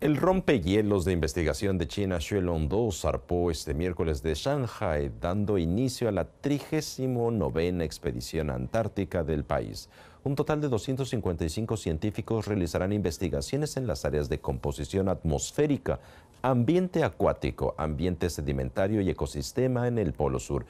El rompehielos de investigación de China Xuelong 2 zarpó este miércoles de Shanghai, dando inicio a la 39ª expedición antártica del país. Un total de 255 científicos realizarán investigaciones en las áreas de composición atmosférica, ambiente acuático, ambiente sedimentario y ecosistema en el Polo Sur.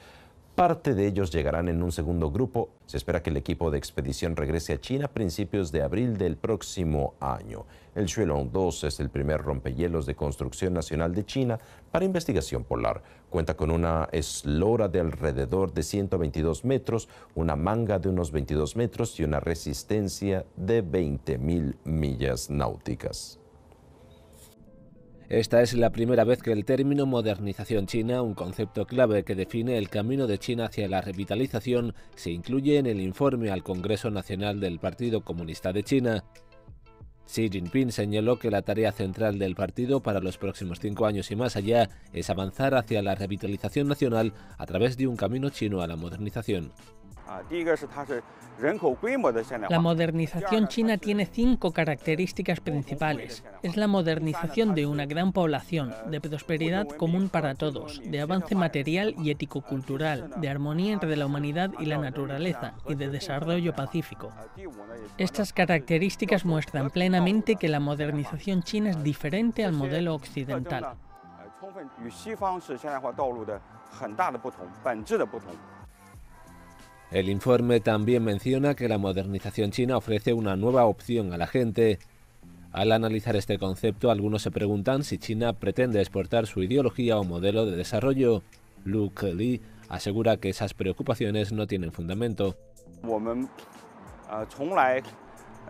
Parte de ellos llegarán en un segundo grupo. Se espera que el equipo de expedición regrese a China a principios de abril del próximo año. El Xuelong 2 es el primer rompehielos de construcción nacional de China para investigación polar. Cuenta con una eslora de alrededor de 122 metros, una manga de unos 22 metros y una resistencia de 20.000 millas náuticas. Esta es la primera vez que el término modernización china, un concepto clave que define el camino de China hacia la revitalización, se incluye en el informe al Congreso Nacional del Partido Comunista de China. Xi Jinping señaló que la tarea central del partido para los próximos 5 años y más allá es avanzar hacia la revitalización nacional a través de un camino chino a la modernización. La modernización china tiene 5 características principales. Es la modernización de una gran población, de prosperidad común para todos, de avance material y ético-cultural, de armonía entre la humanidad y la naturaleza y de desarrollo pacífico. Estas características muestran plenamente que la modernización china es diferente al modelo occidental. El informe también menciona que la modernización china ofrece una nueva opción a la gente. Al analizar este concepto, algunos se preguntan si China pretende exportar su ideología o modelo de desarrollo. Lu Keli asegura que esas preocupaciones no tienen fundamento.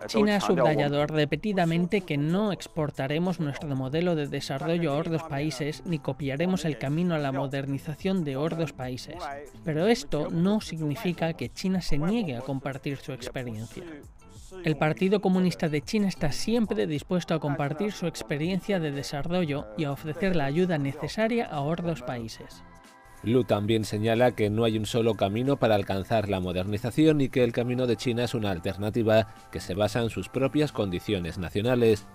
China ha subrayado repetidamente que no exportaremos nuestro modelo de desarrollo a otros países ni copiaremos el camino a la modernización de otros países. Pero esto no significa que China se niegue a compartir su experiencia. El Partido Comunista de China está siempre dispuesto a compartir su experiencia de desarrollo y a ofrecer la ayuda necesaria a otros países. Lu también señala que no hay un solo camino para alcanzar la modernización y que el camino de China es una alternativa que se basa en sus propias condiciones nacionales.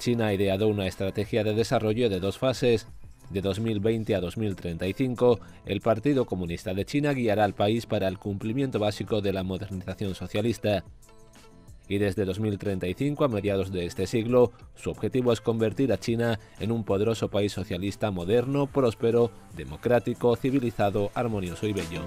China ha ideado una estrategia de desarrollo de 2 fases. De 2020 a 2035, el Partido Comunista de China guiará al país para el cumplimiento básico de la modernización socialista. Y desde 2035 a mediados de este siglo, su objetivo es convertir a China en un poderoso país socialista moderno, próspero, democrático, civilizado, armonioso y bello.